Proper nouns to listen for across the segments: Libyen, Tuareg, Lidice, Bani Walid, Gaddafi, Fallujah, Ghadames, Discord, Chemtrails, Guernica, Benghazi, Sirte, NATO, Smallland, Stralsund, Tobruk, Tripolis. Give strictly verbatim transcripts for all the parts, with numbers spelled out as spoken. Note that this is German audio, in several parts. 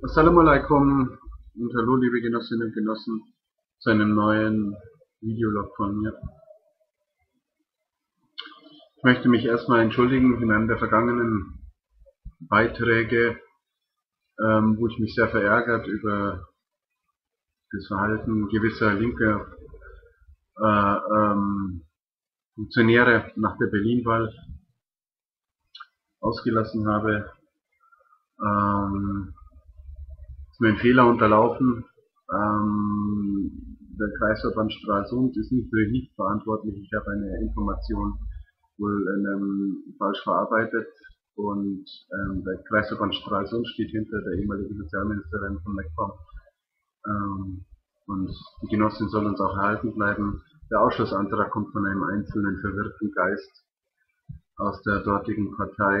Assalamu alaikum und hallo liebe Genossinnen und Genossen zu einem neuen Videolog von mir. Ich möchte mich erstmal entschuldigen in einem der vergangenen Beiträge, ähm, wo ich mich sehr verärgert über das Verhalten gewisser linker äh, ähm, Funktionäre nach der Berlin-Wahl ausgelassen habe. Ähm, Mein Fehler unterlaufen, ähm, der Kreisverband Stralsund ist nicht für mich verantwortlich. Ich habe eine Information wohl ähm, falsch verarbeitet und ähm, der Kreisverband Stralsund steht hinter der ehemaligen Sozialministerin von MacPom, ähm, und die Genossin soll uns auch erhalten bleiben. Der Ausschlussantrag kommt von einem einzelnen verwirrten Geist aus der dortigen Partei.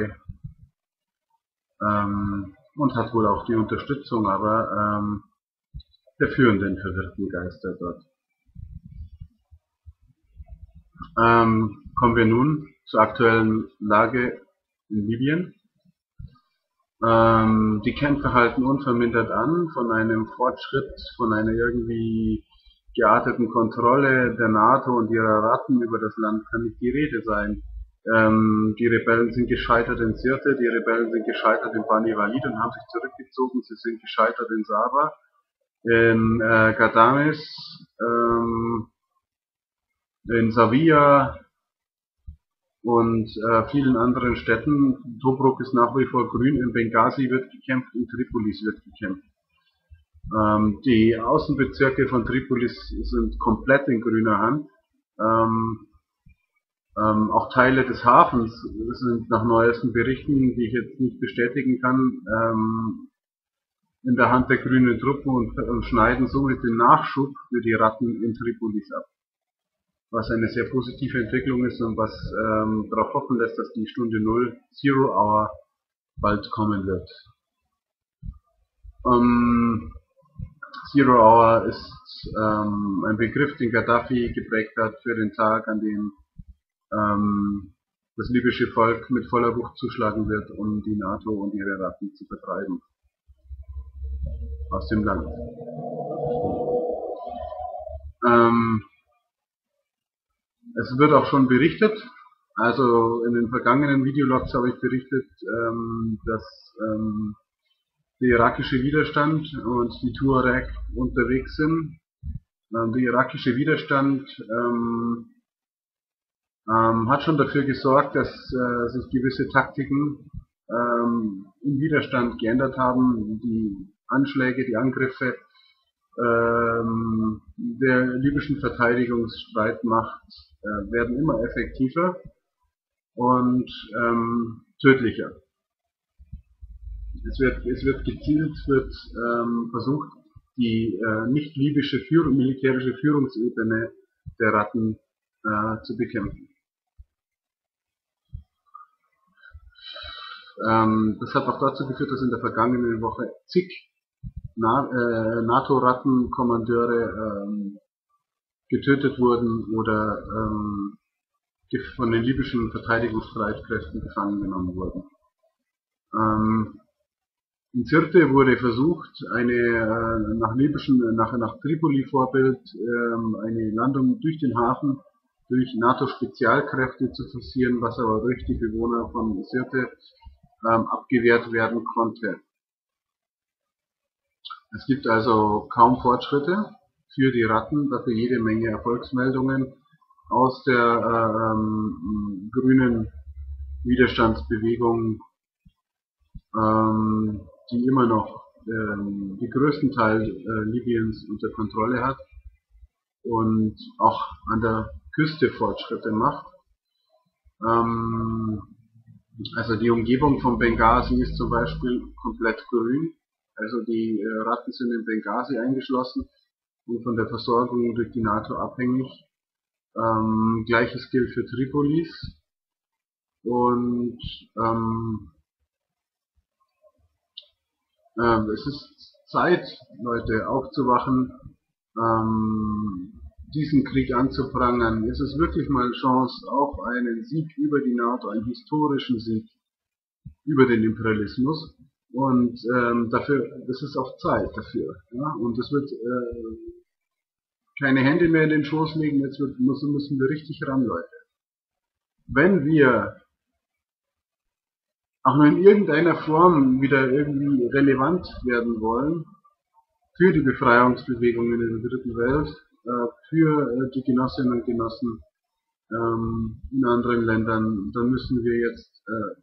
Ähm, Und hat wohl auch die Unterstützung, aber ähm, der führenden verwirrten Geister dort. Ähm, kommen wir nun zur aktuellen Lage in Libyen. Ähm, die Kämpfe halten unvermindert an, von einem Fortschritt, von einer irgendwie gearteten Kontrolle der NATO und ihrer Ratten über das Land kann nicht die Rede sein. Ähm, die Rebellen sind gescheitert in Sirte, die Rebellen sind gescheitert in Bani Walid und haben sich zurückgezogen, sie sind gescheitert in Saba, in äh, Ghadames, ähm, in Savia und äh, vielen anderen Städten. Tobruk ist nach wie vor grün, in Benghazi wird gekämpft, in Tripolis wird gekämpft. Ähm, die Außenbezirke von Tripolis sind komplett in grüner Hand. Ähm, Ähm, auch Teile des Hafens sind nach neuesten Berichten, die ich jetzt nicht bestätigen kann, ähm, in der Hand der grünen Truppen und, und schneiden somit den Nachschub für die Ratten in Tripolis ab. Was eine sehr positive Entwicklung ist und was ähm, darauf hoffen lässt, dass die Stunde Null, Zero Hour, bald kommen wird. Ähm, Zero Hour ist ähm, ein Begriff, den Gaddafi geprägt hat für den Tag, an dem das libysche Volk mit voller Wucht zuschlagen wird, um die NATO und ihre Ratten zu vertreiben aus dem Land. Ähm, es wird auch schon berichtet, also in den vergangenen Videologs habe ich berichtet, ähm, dass ähm, der irakische Widerstand und die Tuareg unterwegs sind. Ähm, der irakische Widerstand ähm, Ähm, hat schon dafür gesorgt, dass äh, sich gewisse Taktiken ähm, im Widerstand geändert haben. Die Anschläge, die Angriffe ähm, der libyschen Verteidigungsstreitmacht äh, werden immer effektiver und ähm, tödlicher. Es wird, es wird gezielt, wird ähm, versucht, die äh, nicht libysche Führung, militärische Führungsebene der Ratten äh, zu bekämpfen. Das hat auch dazu geführt, dass in der vergangenen Woche zig NATO-Rattenkommandeure ähm, getötet wurden oder ähm, von den libyschen Verteidigungsstreitkräften gefangen genommen wurden. Ähm, in Sirte wurde versucht, eine äh, nach libyschen, nach, nach Tripoli-Vorbild ähm, eine Landung durch den Hafen durch NATO-Spezialkräfte zu forcieren, was aber durch die Bewohner von Sirte abgewehrt werden konnte. Es gibt also kaum Fortschritte für die Ratten, dafür jede Menge Erfolgsmeldungen aus der ähm, grünen Widerstandsbewegung, ähm, die immer noch ähm, den größten Teil äh, Libyens unter Kontrolle hat und auch an der Küste Fortschritte macht. Ähm, Also die Umgebung von Benghazi ist zum Beispiel komplett grün. Also die Ratten sind in Benghazi eingeschlossen und von der Versorgung durch die NATO abhängig. Ähm, Gleiches gilt für Tripolis. Und ähm, äh, es ist Zeit, Leute, aufzuwachen, ähm, diesen Krieg anzuprangern. Es ist wirklich mal Chance auf einen Sieg über die NATO, einen historischen Sieg über den Imperialismus. Und ähm, dafür, das ist auch Zeit dafür. Ja? Und es wird äh, keine Hände mehr in den Schoß legen, jetzt wird, müssen, müssen wir richtig ran, Leute. Wenn wir auch nur in irgendeiner Form wieder irgendwie relevant werden wollen für die Befreiungsbewegungen in der dritten Welt, äh, für äh, die Genossinnen und Genossen ähm, in anderen Ländern, dann müssen wir jetzt äh,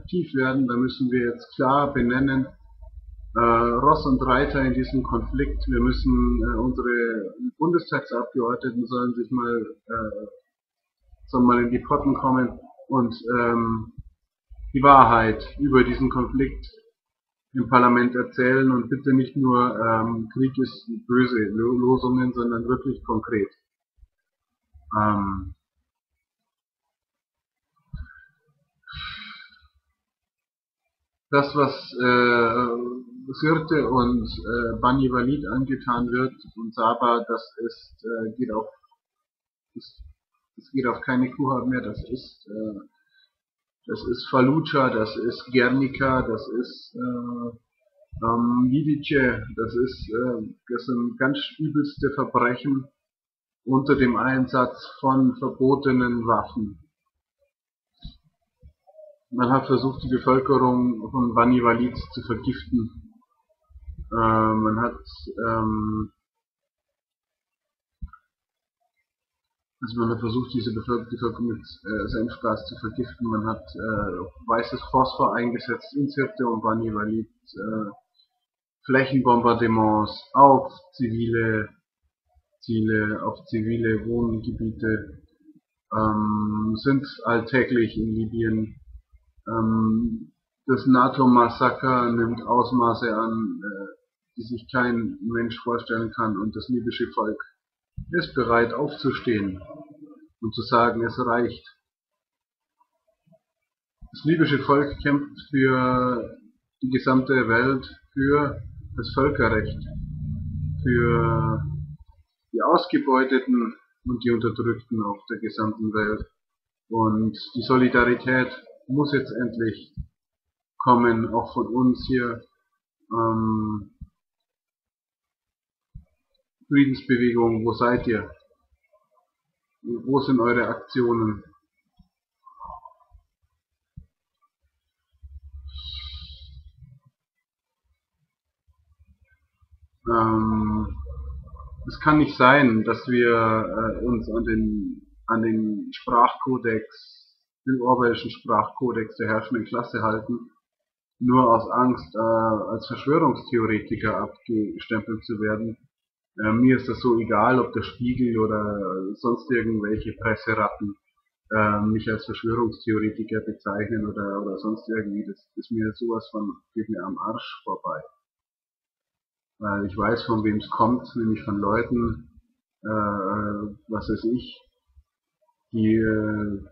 aktiv werden, da müssen wir jetzt klar benennen, Äh, Ross und Reiter in diesem Konflikt. Wir müssen, äh, unsere Bundestagsabgeordneten sollen sich mal, äh, sollen mal in die Potten kommen und ähm, die Wahrheit über diesen Konflikt im Parlament erzählen und bitte nicht nur ähm, Krieg ist böse Losungen, sondern wirklich konkret. Ähm, Das, was äh, Sirte und äh, Bani Walid angetan wird und Saba, das ist, äh, geht auf, ist, das geht auf keine Kuhhaut mehr, das ist, äh, das ist Fallujah, das ist Guernica, das ist äh, ähm, Lidice, das ist, äh, das sind ganz übelste Verbrechen unter dem Einsatz von verbotenen Waffen. Man hat versucht, die Bevölkerung von Bani Walid zu vergiften. Äh, man hat, ähm, also man hat versucht, diese Bevölkerung mit äh, Senfgas zu vergiften. Man hat äh, weißes Phosphor eingesetzt in Sirte und Bani Walid, äh, Flächenbombardements auf zivile Ziele, auf zivile Wohngebiete, ähm, sind alltäglich in Libyen. Das NATO-Massaker nimmt Ausmaße an, die sich kein Mensch vorstellen kann, und das libysche Volk ist bereit aufzustehen und zu sagen, es reicht. Das libysche Volk kämpft für die gesamte Welt, für das Völkerrecht, für die Ausgebeuteten und die Unterdrückten auf der gesamten Welt, und die Solidarität muss jetzt endlich kommen, auch von uns hier. Ähm, Friedensbewegung, wo seid ihr? Wo sind eure Aktionen? Ähm, es kann nicht sein, dass wir äh, uns an den, an den Sprachkodex, den orwellschen Sprachkodex der herrschenden Klasse halten, nur aus Angst, äh, als Verschwörungstheoretiker abgestempelt zu werden. Äh, mir ist das so egal, ob der Spiegel oder sonst irgendwelche Presseratten äh, mich als Verschwörungstheoretiker bezeichnen oder, oder sonst irgendwie. Das ist mir sowas von, geht mir am Arsch vorbei. Weil ich weiß, von wem es kommt, nämlich von Leuten, äh, was weiß ich, die... Äh,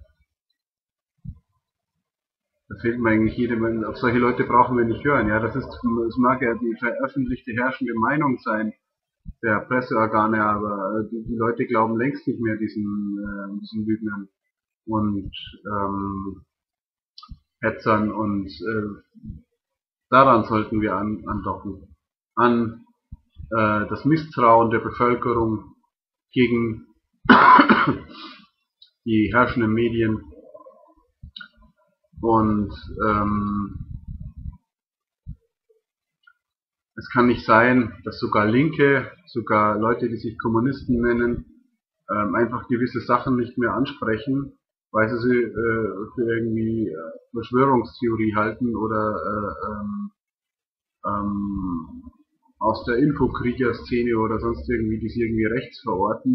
Da fehlt mir eigentlich jede Menge. Auf solche Leute brauchen wir nicht hören. Ja, das ist, es mag ja die veröffentlichte herrschende Meinung sein der Presseorgane, aber die, die Leute glauben längst nicht mehr diesen, äh, diesen Lügnern und ähm, Hetzern, und äh, daran sollten wir an, andocken. An äh, das Misstrauen der Bevölkerung gegen die herrschenden Medien. Und ähm, es kann nicht sein, dass sogar Linke, sogar Leute, die sich Kommunisten nennen, ähm, einfach gewisse Sachen nicht mehr ansprechen, weil sie sie äh, für irgendwie äh, Verschwörungstheorie halten oder äh, ähm, ähm, aus der Infokrieger-Szene oder sonst irgendwie, die sie irgendwie rechts verorten.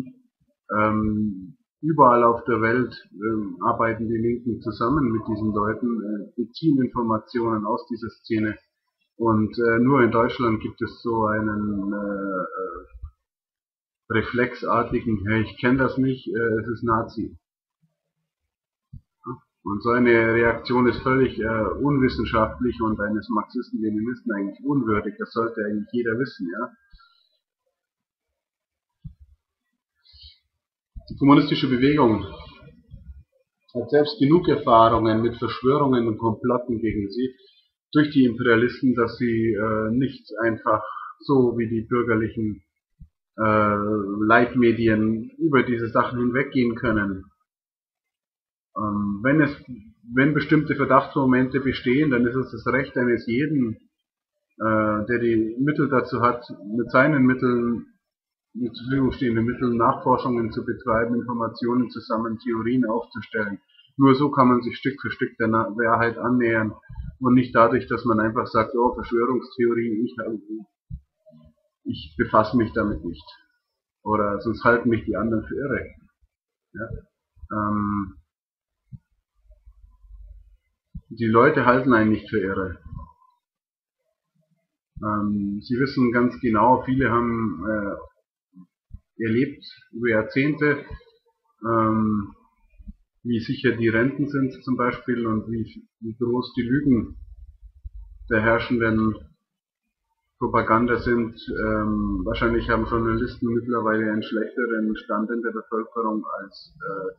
Ähm, Überall auf der Welt äh, arbeiten die Linken zusammen mit diesen Leuten, äh, beziehen Informationen aus dieser Szene. Und äh, nur in Deutschland gibt es so einen äh, reflexartigen, hey, ich kenne das nicht, äh, es ist Nazi. Und so eine Reaktion ist völlig äh, unwissenschaftlich und eines Marxisten-Leninisten eigentlich unwürdig. Das sollte eigentlich jeder wissen, ja. Die kommunistische Bewegung hat selbst genug Erfahrungen mit Verschwörungen und Komplotten gegen sie. durch die Imperialisten, dass sie äh, nicht einfach so wie die bürgerlichen äh, Leitmedien über diese Sachen hinweggehen können. Ähm, wenn es, wenn bestimmte Verdachtsmomente bestehen, dann ist es das Recht eines jeden, äh, der die Mittel dazu hat, mit seinen Mitteln, mit zur Verfügung stehenden Mitteln Nachforschungen zu betreiben, Informationen zusammen, Theorien aufzustellen. Nur so kann man sich Stück für Stück der Wahrheit annähern und nicht dadurch, dass man einfach sagt, oh, Verschwörungstheorien, ich, ich befasse mich damit nicht. Oder sonst halten mich die anderen für irre. Ja? Ähm, die Leute halten einen nicht für irre. Ähm, sie wissen ganz genau, viele haben äh, erlebt über Jahrzehnte, ähm, wie sicher die Renten sind zum Beispiel und wie, wie groß die Lügen der herrschenden Propaganda sind. Ähm, wahrscheinlich haben Journalisten mittlerweile einen schlechteren Stand in der Bevölkerung als äh,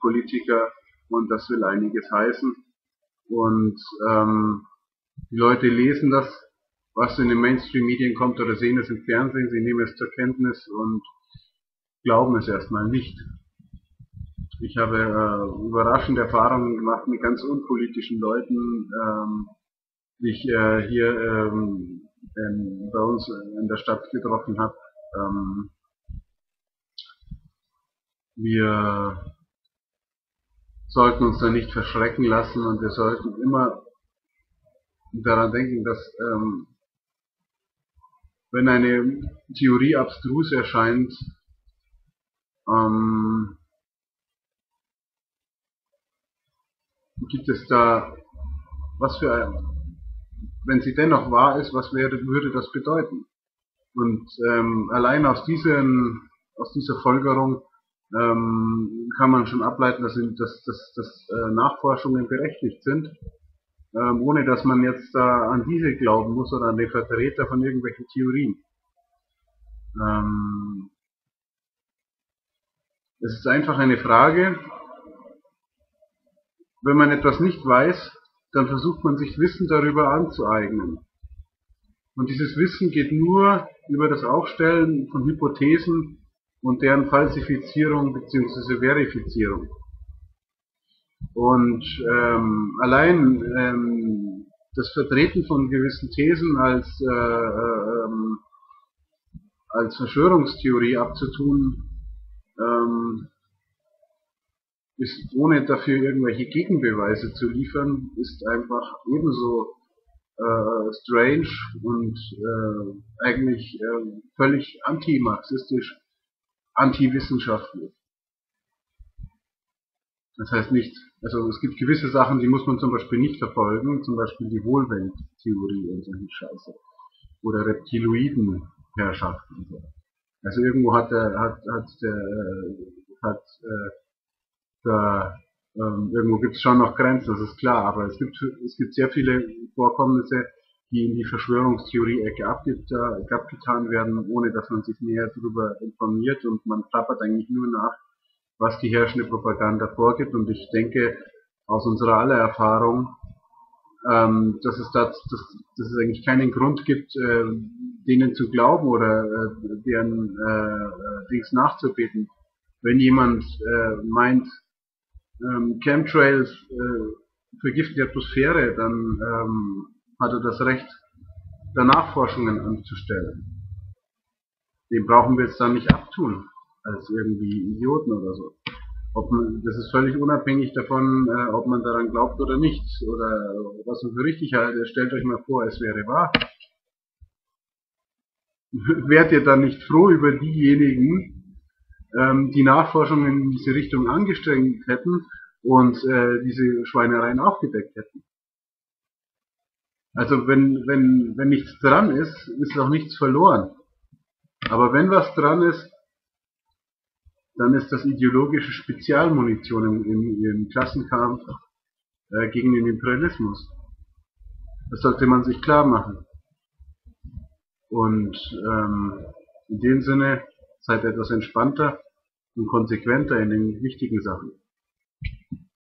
Politiker, und das will einiges heißen. Und ähm, die Leute lesen das, was in den Mainstream-Medien kommt, oder sehen es im Fernsehen, sie nehmen es zur Kenntnis und glauben es erstmal nicht. Ich habe äh, überraschende Erfahrungen gemacht mit ganz unpolitischen Leuten, ähm, die ich äh, hier ähm, ähm, bei uns in der Stadt getroffen habe. Ähm, wir sollten uns da nicht verschrecken lassen, und wir sollten immer daran denken, dass ähm, wenn eine Theorie abstrus erscheint, ähm, gibt es da, was für ein, wenn sie dennoch wahr ist, was wäre, würde das bedeuten? Und ähm, allein aus, diesen, aus dieser Folgerung ähm, kann man schon ableiten, dass, dass, dass, dass äh, Nachforschungen berechtigt sind, ähm, ohne dass man jetzt da an diese glauben muss oder an die Vertreter von irgendwelchen Theorien. Ähm, es ist einfach eine Frage. Wenn man etwas nicht weiß, dann versucht man sich Wissen darüber anzueignen. Und dieses Wissen geht nur über das Aufstellen von Hypothesen und deren Falsifizierung bzw. Verifizierung. Und ähm, allein ähm, das Vertreten von gewissen Thesen als, äh, ähm, als Verschwörungstheorie abzutun, ähm, ist, ohne dafür irgendwelche Gegenbeweise zu liefern, ist einfach ebenso äh, strange und äh, eigentlich äh, völlig antimarxistisch, antiwissenschaftlich. Das heißt nicht, also es gibt gewisse Sachen, die muss man zum Beispiel nicht verfolgen, zum Beispiel die Wohlwelttheorie und solche Scheiße. Oder Reptiloidenherrschaft und so. Also irgendwo hat der, hat, hat der, hat, äh, Da, ähm, irgendwo gibt es schon noch Grenzen, das ist klar, aber es gibt, es gibt sehr viele Vorkommnisse, die in die Verschwörungstheorie-Ecke abgetan werden, ohne dass man sich näher darüber informiert, und man plappert eigentlich nur nach, was die herrschende Propaganda vorgibt. Und ich denke, aus unserer aller Erfahrung, ähm, dass, es das, dass, dass es eigentlich keinen Grund gibt, äh, denen zu glauben oder äh, deren äh, Dings nachzubeten. Wenn jemand äh, meint, Ähm, Chemtrails äh, vergiften die Atmosphäre, dann ähm, hat er das Recht, da Nachforschungen anzustellen. Dem brauchen wir jetzt dann nicht abtun, als irgendwie Idioten oder so. Ob man, das ist völlig unabhängig davon, äh, ob man daran glaubt oder nicht, oder was man für richtig hält. Stellt euch mal vor, es wäre wahr. Wärt ihr dann nicht froh über diejenigen, die Nachforschungen in diese Richtung angestrengt hätten und äh, diese Schweinereien aufgedeckt hätten? Also wenn, wenn, wenn nichts dran ist, ist auch nichts verloren. Aber wenn was dran ist, dann ist das ideologische Spezialmunition im, im, im Klassenkampf äh, gegen den Imperialismus. Das sollte man sich klar machen. Und ähm, in dem Sinne, seid etwas entspannter und konsequenter in den wichtigen Sachen.